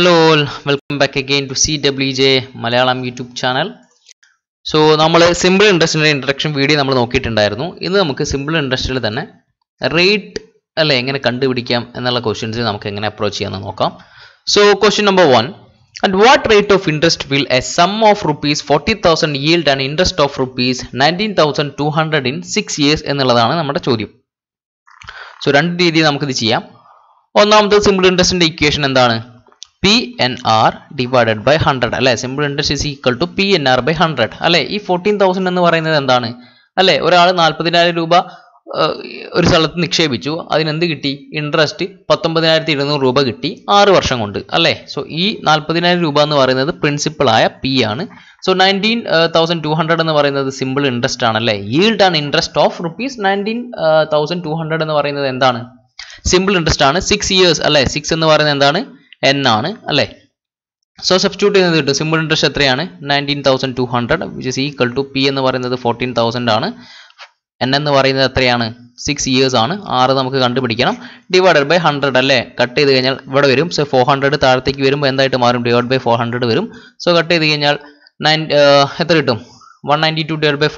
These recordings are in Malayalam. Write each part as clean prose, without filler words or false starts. Hello all, welcome back again to CWJ Malayalam YouTube channel. So, we simple interest introduction video. We will look at simple interest rate. So, question number 1. At what rate of interest will a sum of rupees 40,000 yield an interest of rupees 19,200 in 6 years? So, we will do the simple interest in the equation and PNR divided by 100. Simple interest is equal to PNR by 100. This 14,000 is equal to 14,000. If you have 40,000 rupees, interest is 19,200 rupees. 6 years. So, this 40,000 rupees is the principle of P. So, 19,200 is the simple interest. Yield and interest of rupees 19,200 is the simple interest. 6 years. 6 years. N is. So substitute in the simple interest 19,200 which is equal to P and the 14,000 N and the 6 years on R divided by 100 cut the so 400 divided by 400 so cut the 192 divided by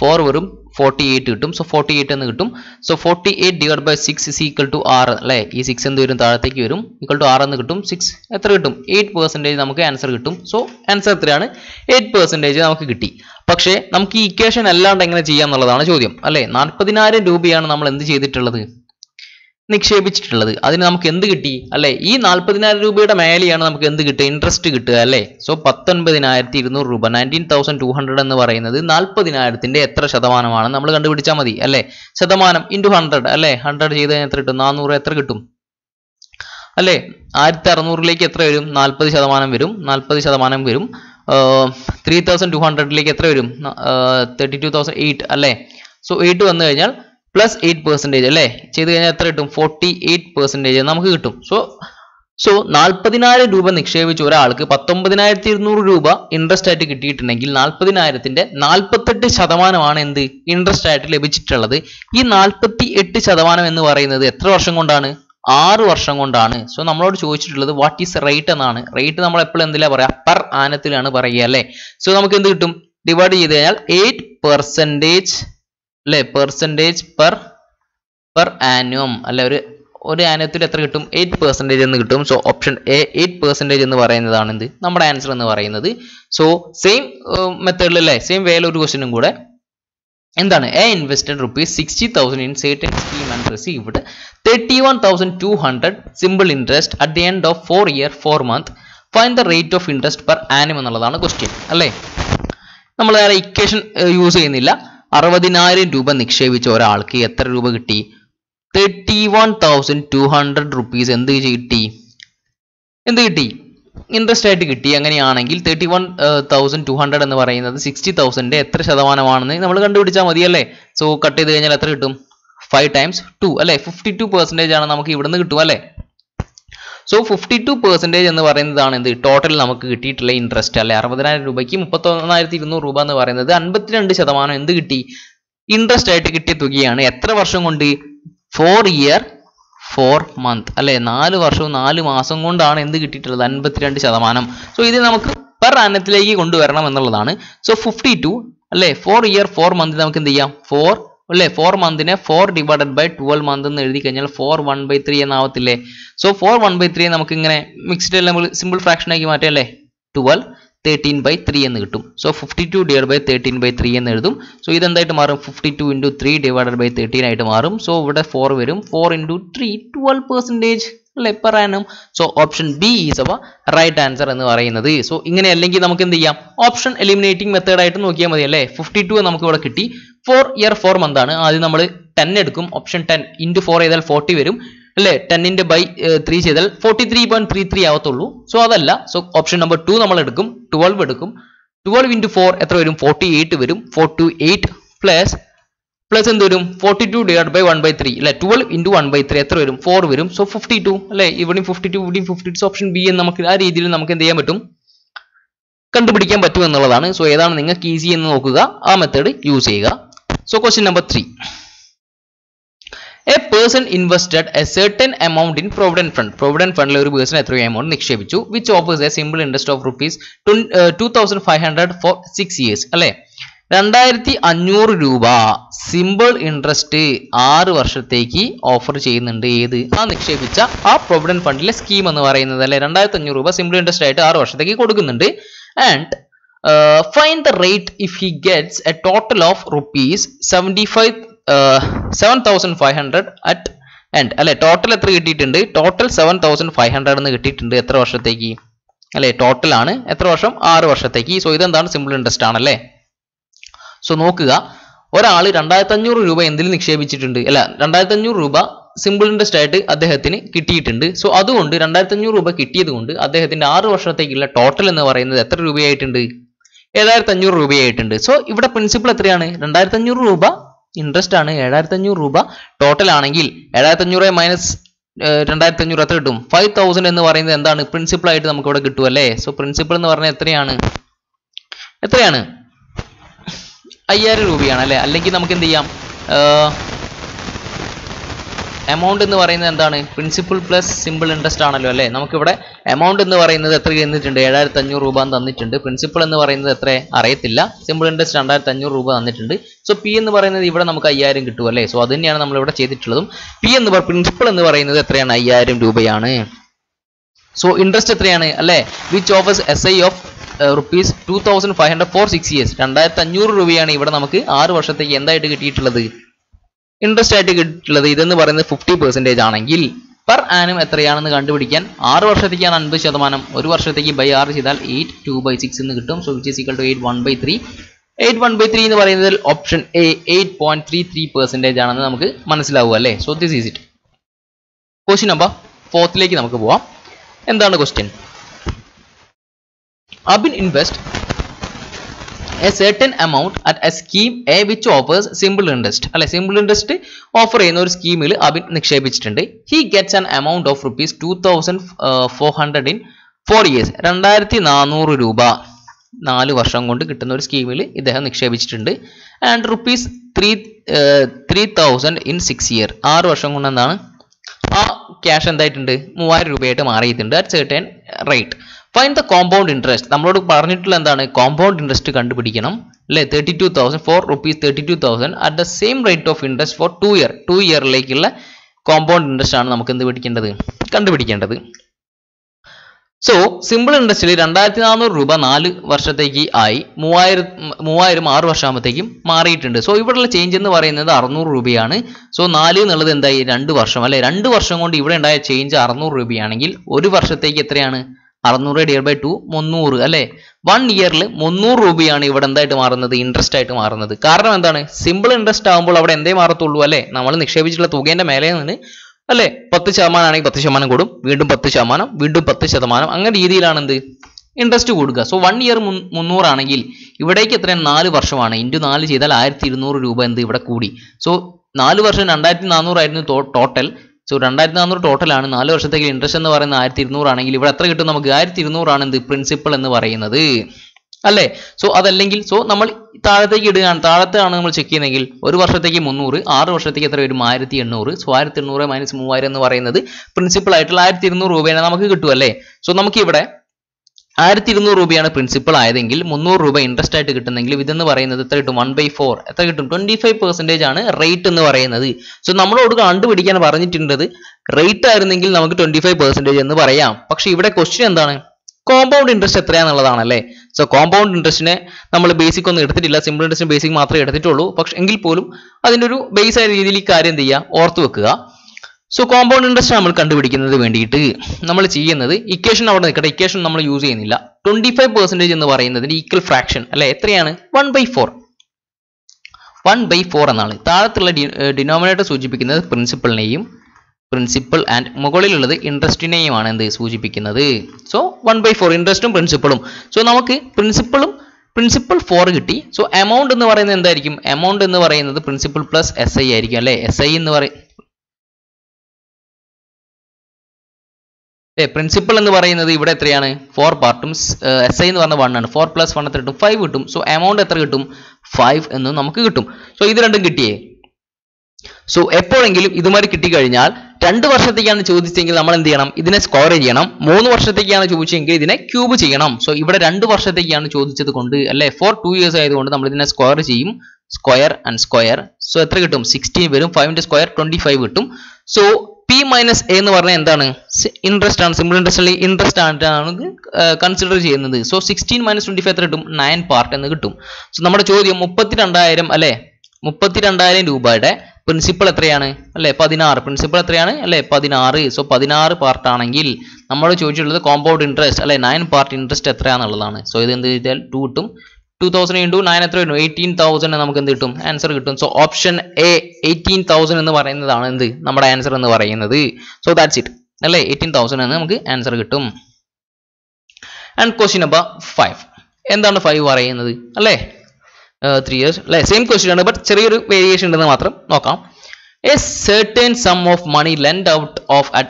4 48 so 48 so 48 divided by 6 is equal to R this 6 equal to R 6 8% നമുക്ക് answer കിട്ടും so answer 8% നമുക്ക് കിട്ടി പക്ഷേ നമുക്ക് ഈ equation അല്ലാണ്ട് എങ്ങനെ ചെയ്യാം എന്നുള്ളതാണ് ചോദ്യം അല്ലേ 40000 രൂപയാണ് നമ്മൾ എന്തു ചെയ്തിട്ടുള്ളത് നിക്ഷേപിച്ചിട്ടുള്ളത് അതിനെ നമുക്ക് എന്തു കിട്ടി അല്ലേ ഈ 40000 രൂപയുടെ മേലെയാണ് നമുക്ക് എന്തു കിട്ടുക ഇൻട്രസ്റ്റ് കിട്ടുക അല്ലേ സോ 19200 രൂപ 19200 എന്ന് പറയുന്നത് 40000 ന്റെ എത്ര ശതമാനമാണ് നമ്മൾ കണ്ടുപിടിച്ചാൽ മതി അല്ലേ ശതമാനം into 100 അല്ലേ 100 ചെയ്താൽ എത്ര കിട്ടും 400 എത്ര കിട്ടും അല്ലേ 1600 ലേക്ക് എത്ര വരും 40% വരും 40% വരും 3200 ലേക്ക് എത്ര വരും 32008 അല്ലേ സോ 8 വന്നു കഴിഞ്ഞാൽ plus 8% alle chedu kanja etra kittum 48% namukku kittum so 40000 രൂപ നിക്ഷേപിച്ച ഒരാൾക്ക് 19200 രൂപ ഇൻട്രസ്റ്റ് ആയിട്ട് കിട്ടിയിട്ടുണ്ടെങ്കിൽ 40000 ന്റെ 48% ആണ് എന്ത് ഇൻട്രസ്റ്റ് ആയിട്ട് ലഭിച്ചിട്ടുള്ളത് ഈ 48% എന്ന് പറയുന്നത് എത്ര വർഷം കൊണ്ടാണ് 6 വർഷം കൊണ്ടാണ് സോ നമ്മളോട് ചോദിച്ചിട്ടുള്ളത് വാട്ട് ഈസ് റേറ്റ് എന്നാണ് റേറ്റ് നമ്മൾ എപ്പോഴും എന്തിലാ പറയാ പെർ ആനത്തിലാണ് പറയുക അല്ലേ സോ നമുക്ക് എന്ത് കിട്ടും ഡിവൈഡ് ചെയ്തു കഴിഞ്ഞാൽ 8% percentage per annum alle oru annuathil etra kittum 8% ennu kittum so option A 8% ennu parayunnathaan endu nammada answer ennu parayunnathu so same method alle same way la oru question um kude endana A invested rupees 60,000 in certain scheme and received 31,200 simple interest at the end of 4 year 4 month find the rate of interest per annum ennalladana question alle nammal ara equation use cheyyunnilla 60,000 രൂപ നിക്ഷേപിച്ച ഒരാൾക്ക് എത്ര രൂപ കിട്ടി 31,200 rupees എന്ത് കിട്ടി ഇൻട്രസ്റ്റ് ആയിട്ട് കിട്ടി അങ്ങനെയാണെങ്കിൽ 31,200 എന്ന് പറയുന്നത് 60,000 ന്റെ എത്ര ശതമാനമാണെന്ന് നമ്മൾ കണ്ടുപിടിച്ചാൽ മതി അല്ലേ സോ കട്ട് ചെയ്തു കഴിഞ്ഞാൽ എത്ര കിട്ടും 5 times 2 അല്ലേ 52% ആണ് നമുക്ക് ഇവിടുന്ന് കിട്ടും അല്ലേ so 52% എന്ന് പറയുന്നതാണ് എന്ത് ടോട്ടൽ നമുക്ക് കിട്ടിയിട്ടുള്ള ഇൻട്രസ്റ്റ് അല്ലേ 60000 രൂപയ്ക്ക് 31200 രൂപ എന്ന് പറയുന്നത് 52% എന്ത് കിട്ടി ഇൻട്രസ്റ്റ് ആയിട്ട് കിട്ടിയ തുകയാണ് എത്ര വർഷം കൊണ്ട് 4 year 4 month അല്ലേ 4 വർഷവും 4 മാസം കൊണ്ടാണ് എന്ത് കിട്ടിയിട്ടുള്ളത് 52% സോ ഇത് നമുക്ക് per annumത്തിലേക്ക് കൊണ്ടുവരണം എന്നുള്ളതാണ് സോ 52 അല്ലേ 4 year 4 month നമുക്ക് എന്ത് ചെയ്യാം 4 അല്ലേ 4 മന്തിനെ 4 ഡിവൈഡഡ് ബൈ 12 മന്ത് എന്ന് എഴുതി കഴിഞ്ഞാൽ 4 1/3 എന്നാവത്തില്ലേ സോ 4 1/3 നമുക്ക് ഇങ്ങനെ മിക്സ്ഡ് എല്ലാം സിമ്പിൾ ഫ്രാക്ഷൻ ആക്കി മാറ്റാം അല്ലേ 12 13/3 എന്ന് കിട്ടും സോ 52 / 13/3 എന്ന് എഴുതും സോ ഇത് എന്തായിട്ട് മാറും 52 * 3 / 13 ആയിട്ട് മാറും സോ ഇവിടെ 4 വരും 4 * 3 12% അല്ലേ per annum so option B is our right answer എന്ന് പറയുന്നത് സോ ഇങ്ങനെ അല്ലെങ്കിൽ നമുക്ക് എന്ത് ചെയ്യാം ഓപ്ഷൻ എലിമിനേറ്റിംഗ് മെത്തേഡ് ആയിട്ട് നോക്കിയാൽ മതി അല്ലേ 52 നമുക്ക് ഇവിടെ കിട്ടി 4 year 4 month ആണ് ആദ്യം നമ്മൾ 10 എടുക്കും ഓപ്ഷൻ 10 into 4 ചെയ്താൽ 40 വരും അല്ലേ 10 ന്റെ ബൈ 3 ചെയ്താൽ 43.33 ആവത്തുള്ളൂ സോ അതല്ല സോ ഓപ്ഷൻ നമ്പർ 2 നമ്മൾ എടുക്കും 12 എടുക്കും 12 into 4 എത്ര വരും 48 വരും 428 plus എന്ത് വരും 42 divided by 1/3 അല്ലേ 12 into 1/3 എത്ര വരും 4 വരും സോ 52 അല്ലേ ഇവിടെയും 52 ഇവിടെയും 52 ഓപ്ഷൻ ബി എന്ന് നമുക്ക് ആ രീതിയിൽ നമുക്ക് എന്ത് ചെയ്യാൻ പറ്റും കണ്ടുപിടിക്കാൻ പറ്റും എന്നുള്ളതാണ് സോ ഏതാണ് നിങ്ങൾക്ക് ഈസി എന്ന് നോക്കുക ആ മെത്തേഡ് യൂസ് ചെയ്യുക so question number 3 A person invested a certain amount in Provident Fund. Provident Fund la oru person ethraya amount nikshepichu, which offers a simple interest of rupees 2500 for 6 years. alle 2500 രൂപ സിമ്പിൾ ഇൻട്രസ്റ്റ് 6 വർഷത്തേക്ക് ഓഫർ ചെയ്യുന്നുണ്ട്. ഏത് ആ നിക്ഷേപിച്ച ആ പ്രൊവിഡന്റ് ഫണ്ടിലെ സ്കീം എന്ന് പറയുന്നത് അല്ലേ 2500 രൂപ സിമ്പിൾ ഇൻട്രസ്റ്റ് ആയിട്ട് 6 വർഷത്തേക്ക് കൊടുക്കുന്നുണ്ട്. And find the rate if he gets a total of rupees 7500 at end. അല്ലേ ടോട്ടൽ എത്ര കിട്ടിയിട്ടുണ്ട്? ടോട്ടൽ 7500 എന്ന് കിട്ടിയിട്ടുണ്ട്. എത്ര വർഷത്തേക്ക്? അല്ലേ ടോട്ടൽ ആണ് എത്ര വർഷം? 6 വർഷത്തേക്ക്. സോ ഇതെന്താണ്? സിമ്പിൾ ഇൻട്രസ്റ്റ് ആണ് അല്ലേ. സോ നോക്കുക, ഒരാൾ 2500 രൂപ എന്തിൽ നിക്ഷേപിച്ചിട്ടുണ്ട്? അല്ല 2500 രൂപ സിമ്പിൾ ഇൻട്രസ്റ്റ് ആയിട്ട് അദ്ദേഹത്തിന് കിട്ടിയിട്ടുണ്ട്. സോ അതുകൊണ്ട് 2500 രൂപ കിട്ടിയത് കൊണ്ട് അദ്ദേഹത്തിന്റെ 6 വർഷത്തേക്കുള്ള ടോട്ടൽ എന്ന് പറയുന്നത് എത്ര രൂപയായിട്ടുണ്ട്? 7500 രൂപയായിട്ടുണ്ട്. സോ ഇവിടെ പ്രിൻസിപ്പിൾ എത്രയാണ്? 2500 രൂപ ഇൻട്രസ്റ്റ് ആണ്. 7500 രൂപ ടോട്ടൽ ആണെങ്കിൽ 7500 മൈനസ് 2500 എത്ര കിട്ടും? 5000 എന്ന് പറയുന്നത് എന്താണ്? പ്രിൻസിപ്പിൾ ആയിട്ട് നമുക്ക് ഇവിടെ കിട്ടും അല്ലേ. സോ പ്രിൻസിപ്പിൾ എന്ന് പറഞ്ഞാൽ എത്രയാണ് 5000 രൂപയാണ് അല്ലേ. അല്ലെങ്കിൽ നമുക്ക് എന്ത് ചെയ്യാം? എമൗണ്ട് എന്ന് പറയുന്നത് എന്താണ്? പ്രിൻസിപ്പിൾ പ്ലസ് സിമ്പിൾ ഇൻട്രസ്റ്റ് ആണല്ലോ അല്ലേ. നമുക്കിവിടെ എമൗണ്ട് എന്ന് പറയുന്നത് എത്ര തന്നിട്ടുണ്ട്? 7500 രൂപ തന്നിട്ടുണ്ട്. പ്രിൻസിപ്പിൾ എന്ന് പറയുന്നത് എത്ര അറിയത്തില്ല. സിമ്പിൾ ഇൻട്രസ്റ്റ് 2500 രൂപ തന്നിട്ടുണ്ട്. സോ പി എന്ന് പറയുന്നത് ഇവിടെ നമുക്ക് 5000 കിട്ടും അല്ലേ. സോ അത് തന്നെയാണ് നമ്മളിവിടെ ചെയ്തിട്ടുള്ളതും. പി എന്ന് പറയുന്നത് പ്രിൻസിപ്പിൾ എന്ന് പറയുന്നത് എത്രയാണ്? 5000 രൂപയാണ്. സോ ഇൻട്രസ്റ്റ് എത്രയാണ് അല്ലേ? Which offers S I of rupees 2500 for 6 years. 2500 രൂപയാണ് ഇവിടെ നമുക്ക് 6 വർഷത്തേക്ക് എന്തായിട്ട് കിട്ടിയിട്ടുള്ളത്? ഇൻട്രസ്റ്റ് ആയിട്ട് കിട്ടിയിട്ടുള്ളത്. ഇതെന്ന് പറയുന്നത് 50% ആണെങ്കിൽ പെർ ആനും എത്രയാണെന്ന് കണ്ടുപിടിക്കാൻ 6 വർഷത്തേക്കാണ് 50%. 1 വർഷത്തേക്ക് ബൈ 6 ചെയ്താൽ 8 2/6 എന്ന് കിട്ടും. So which is equal to 8 1/3. 8 1/3 എന്ന് പറയുന്നതിൽ ഓപ്ഷൻ എ 8.33% ആണെന്ന് നമുക്ക് മനസ്സിലാവുക അല്ലേ. So this is it. Question number 4ലേക്ക് നമുക്ക് പോവാം. എന്താണ് question? Abin invest a certain amount at a scheme A which offers simple interest. അല്ലെ സിമ്പിൾ ഇൻട്രസ്റ്റ് ഓഫർ ചെയ്യുന്ന ഒരു സ്കീമിൽ അബിൻ നിക്ഷേപിച്ചിട്ടുണ്ട്. He gets an amount of rupees 2400 in 4 years. 2400 രൂപ 4 വർഷം കൊണ്ട് കിട്ടുന്ന ഒരു സ്കീമിൽ ഇദ്ദേഹം നിക്ഷേപിച്ചിട്ടുണ്ട്. And rupees 3000 in 6 years. 6 വർഷം കൊണ്ട് എന്താണ് ആ ക്യാഷ് എന്തായിട്ടുണ്ട്? 3000 രൂപയായിട്ട് മാറിയിട്ടുണ്ട്. At certain rate. Find the compound interest. നമ്മളോട് പറഞ്ഞിട്ടുള്ള എന്താണ്? കോമ്പൗണ്ട് ഇൻട്രസ്റ്റ് കണ്ടുപിടിക്കണം അല്ലേ. 32,000 for rupees 32,000 at the same rate of interest for 2 years. 2 yearലേക്കുള്ള കോമ്പൗണ്ട് ഇൻട്രസ്റ്റ് ആണ് നമുക്ക് എന്ത് കണ്ടുപിടിക്കേണ്ടത്. സോ സിമ്പിൾ ഇൻട്രസ്റ്റിൽ 2400 രൂപ 4 വർഷത്തേക്ക് ആയി 3000 6 വർഷാകുമ്പോഴത്തേക്കും മാറിയിട്ടുണ്ട്. സോ ഇവിടെയുള്ള ചേഞ്ച് എന്ന് പറയുന്നത് 600 രൂപയാണ്. സോ 4 എന്നുള്ളത് എന്തായി? 2 വർഷം അല്ലെ. 2 വർഷം കൊണ്ട് ഇവിടെ ഉണ്ടായ ചേഞ്ച് 600 രൂപയാണെങ്കിൽ 1 വർഷത്തേക്ക് എത്രയാണ്? 600 / 2 300 അല്ലേ. 1 yearൽ 300 രൂപയാണ് ഇവിടെ എന്തായിട്ട് മാറുന്നത്? ഇൻട്രസ്റ്റ് ആയിട്ട് മാറുന്നത്. കാരണം എന്താണ്? സിമ്പിൾ ഇൻട്രസ്റ്റ് ആകുമ്പോൾ അവിടെ എന്തേ മാറത്തുള്ളൂ അല്ലേ. നമ്മൾ നിക്ഷേപിച്ചിട്ടുള്ള തുകേൻ്റെ മേലെ നിന്ന് അല്ലേ 10% ആണെങ്കിൽ 10% കൂടും, വീണ്ടും 10%, വീണ്ടും 10%, അങ്ങനെ രീതിയിലാണ് എന്ത് ഇൻട്രസ്റ്റ് കൂടുക. സോ 1 year 300 ആണെങ്കിൽ ഇവിടേക്ക് എത്രയാണ്? 4 വർഷമാണ്. ഇൻറ്റു 4 ചെയ്താൽ 1200 രൂപ എന്ത് ഇവിടെ കൂടി. സോ 4 വർഷം 2400 ആയിരുന്നു ടോട്ടൽ. സോ 2400 ടോട്ടലാണ്. 4 വർഷത്തേക്ക് ഇൻട്രസ്റ്റ് എന്ന് പറയുന്ന 1200 ആണെങ്കിൽ ഇവിടെ എത്ര കിട്ടും നമുക്ക്? 1200 എന്ത് പ്രിൻസിപ്പിൾ എന്ന് പറയുന്നത് അല്ലേ. സോ അതല്ലെങ്കിൽ സോ നമ്മൾ താഴത്തേക്ക് ഇടുകയാണ്. താഴത്താണ് നമ്മൾ ചെക്ക് ചെയ്യുന്നെങ്കിൽ 1 വർഷത്തേക്ക് 300, 6 വർഷത്തേക്ക് എത്ര വരും? 1800. സോ 1800 മൈനസ് 3000 എന്ന് പറയുന്നത് പ്രിൻസിപ്പിൾ ആയിട്ടുള്ള 1200 രൂപയാണ് നമുക്ക് കിട്ടും അല്ലേ. സോ നമുക്കിവിടെ 1200 രൂപയാണ് പ്രിൻസിപ്പൾ ആയതെങ്കിൽ 300 രൂപ ഇൻട്രസ്റ്റ് ആയിട്ട് കിട്ടുന്നെങ്കിൽ ഇതെന്ന് പറയുന്നത് എത്ര കിട്ടും? 1/4 എത്ര കിട്ടും? 25% ആണ് റേറ്റ് എന്ന് പറയുന്നത്. സോ നമ്മളോട് കണ്ടുപിടിക്കാൻ പറഞ്ഞിട്ടുണ്ടത് റേറ്റ് ആയിരുന്നെങ്കിൽ നമുക്ക് 25% എന്ന് പറയാം. പക്ഷെ ഇവിടെ ക്വസ്റ്റ്യൻ എന്താണ്? കോമ്പൗണ്ട് ഇൻട്രസ്റ്റ് എത്രയാണെന്നുള്ളതാണ് അല്ലേ. സോ കോമ്പൗണ്ട് ഇൻട്രസ്റ്റിനെ നമ്മൾ ബേസിക് ഒന്നും എടുത്തിട്ടില്ല. സിമ്പിൾ ഇൻട്രസ്റ്റിന് ബേസിക് മാത്രമേ എടുത്തിട്ടുള്ളൂ. പക്ഷെ എങ്കിൽ പോലും അതിൻ്റെ ഒരു ബേസ് ആയ രീതിയിൽ ഈ കാര്യം എന്ത് ചെയ്യുക? ഓർത്ത് വെക്കുക. സോ കോമ്പൗണ്ട് ഇൻട്രസ്റ്റ് നമ്മൾ കണ്ടുപിടിക്കുന്നത് വേണ്ടിയിട്ട് നമ്മൾ ചെയ്യുന്നത് ഇക്വേഷൻ അവിടെ നിൽക്കട്ടെ. ഇക്വേഷൻ നമ്മൾ യൂസ് ചെയ്യുന്നില്ല. 25% എന്ന് പറയുന്നതിന് ഈക്വൽ ഫ്രാക്ഷൻ അല്ലെ എത്രയാണ്? 1/4. 1/4 എന്നാണ്. താഴത്തുള്ള ഡിനോമിനേറ്റർ സൂചിപ്പിക്കുന്നത് പ്രിൻസിപ്പളിനെയും പ്രിൻസിപ്പൽ ആൻഡ് മുകളിലുള്ളത് ഇൻട്രസ്റ്റിനെയുമാണ് എന്ത് സൂചിപ്പിക്കുന്നത്. സോ 1/4 ഇൻട്രസ്റ്റും പ്രിൻസിപ്പളും. സോ നമുക്ക് പ്രിൻസിപ്പൾ 4 കിട്ടി. സോ എമൗണ്ട് എന്ന് പറയുന്നത് എന്തായിരിക്കും? എമൗണ്ട് എന്ന് പറയുന്നത് പ്രിൻസിപ്പൾ പ്ലസ് എസ് ഐ ആയിരിക്കും അല്ലെ. എസ് ഐ എന്ന് പറയും പ്രിൻസിപ്പൾ എന്ന് പറയുന്നത് ഇവിടെ എത്രയാണ്? 4 പാർട്ടും എസ് ഐ എന്ന് പറഞ്ഞ 1 ആണ്. 4 + 1 എത്ര കിട്ടും? 5 കിട്ടും. സോ എമൗണ്ട് എത്ര കിട്ടും? 5 എന്ന് നമുക്ക് കിട്ടും. സോ ഇത് രണ്ടും കിട്ടിയേ. So, എപ്പോഴെങ്കിലും ഇതുമാതിരി കിട്ടിക്കഴിഞ്ഞാൽ 2 വർഷത്തേക്കാണ് ചോദിച്ചെങ്കിൽ നമ്മൾ എന്ത് ചെയ്യണം ഇതിനെ സ്ക്വയർ ചെയ്യണം 3 വർഷത്തേക്കാണ് ചോദിച്ചെങ്കിൽ ഇതിനെ ക്യൂബ് ചെയ്യണം സോ ഇവിടെ 2 വർഷത്തേക്കാണ് ചോദിച്ചതുകൊണ്ട് അല്ലേ for 2 years ആയതുകൊണ്ട് നമ്മൾ ഇതിനെ സ്ക്വയർ ചെയ്യും സ്ക്വയർ ആൻഡ് സ്ക്വയർ സോ എത്ര കിട്ടും 16 വരും 5 ന്റെ സ്ക്വയർ 25 കിട്ടും സോ p minus a എന്ന് പറഞ്ഞാൽ എന്താണ് ഇൻട്രസ്റ്റ് ആണ് സിമ്പിൾ ഇൻട്രസ്റ്റിലെ ഇൻട്രസ്റ്റ് ആണ് കൺസിഡർ ചെയ്യുന്നത് സോ 16 minus 25 എത്ര കിട്ടും 9 പാർട്ട് എന്ന് കിട്ടും സോ നമ്മുടെ ചോദ്യം 32000 അല്ലേ 32000 രൂപയുടെ Principal Atriana, Le Padinar, Principal Atriana, Le Padinari, so Padinar part Anangil, number of compound interest, a 9 part interest Atriana, so then the 2000 into 9 athrano 18,000 and Namakanditum, answer return. So option A 18,000 in the Varanandi, number answer in the Varanadi, so that's it, 18,000 and answer return. And question number 5, and then 5 Varanadi, Ale. 3 years. Same question, but cherry variation in the matter. Okay. A certain sum of money lent out of at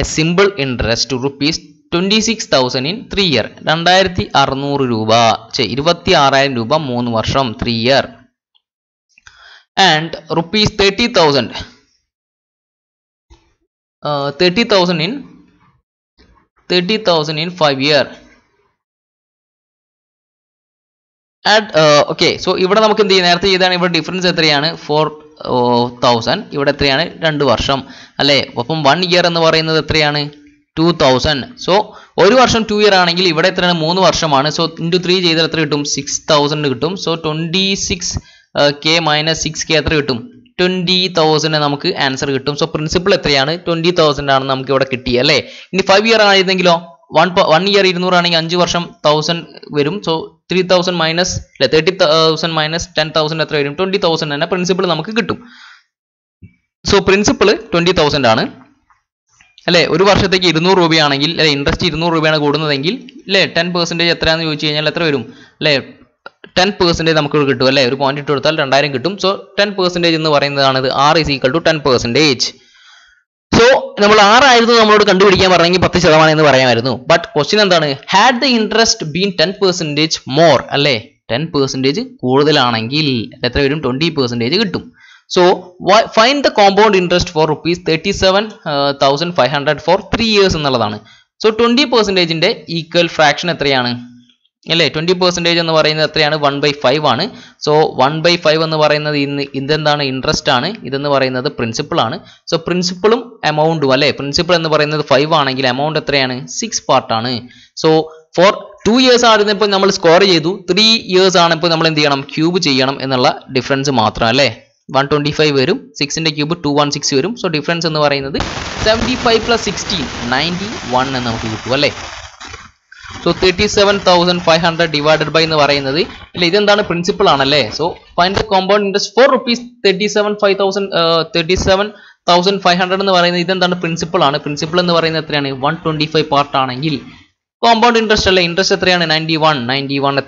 a simple interest to rupees 26,000 in 3 years. 26,600 ruba. 26,600 ruba 3 varsham 3 years. And rupees 30,000. 30,000 in 5 years. Add okay, so if we have the difference is 4,000, here 2 varsham, so 1 year is 2,000, so 1 varsham 2 years, here 3 varsham, so into 3 6,000, so 26k minus 6k 20,000 answer, so principle 20,000 in 5 years. 1 year is running 5 varsham 1000 so 30,000 minus 30,000 minus 10,000 athra 20,000 ana principle namakku kittum so principle 20,000 aanu alle oru varshathekku 200 rupees aanengil alle interest 200 rupees aanu kodunnadengil alle 10% athra aanu choichu kennal athra varum alle 10% namakku kittum alle oru point ittu koduthal 2000 kittum so 10% ennu parayunnathaanu r is equal to 10%. So, we will continue. But question is, had the interest been 10% more? 10% is more than 20%. So, find the compound interest for rupees 37,500 for 3 years. So, 20% is equal fraction. 20% is 1 by 5. So, 1 by 5 is the interest. This is the principle. So, principle amount. Principle is 5. Amount is 6 part. So, for 2 years, we score 3 years, we cube the difference. 125 6 in the cube 216. So, difference is 75 plus 16. 91. So 37,500 divided by this is the principle. So find the compound interest for rupees 37,500 is the principle. Principle is 125 part. Compound interest is 91. 91 is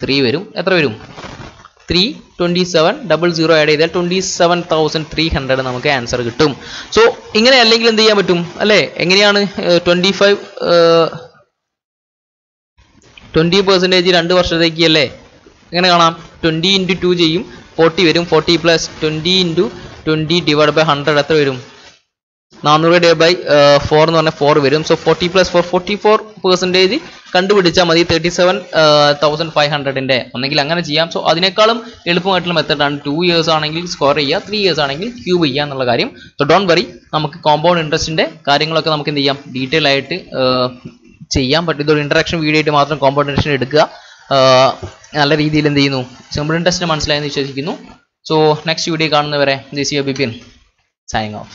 3. 3, 27, 00 add 27,300 answer. So this 25 20% is 2 varsham 20 into 2 cheyum 40 40 plus 20 into 20 divided by 100 athra varum 400 divided by 4 enna 4 varum so 40 plus 4 44% kandupidicha madi 37,500 inde onengil angane cheyam so adinekkalum eluppamayittulla method aanu 2 years aanengil score cheya 3 years aanengil cube cheya ennulla karyam so don't worry namakku compound interest inde karyangalokka namakku endu cheyam detail aayittu but with the interaction video to matter competition simple interest. So next video, this is Bipin signing off.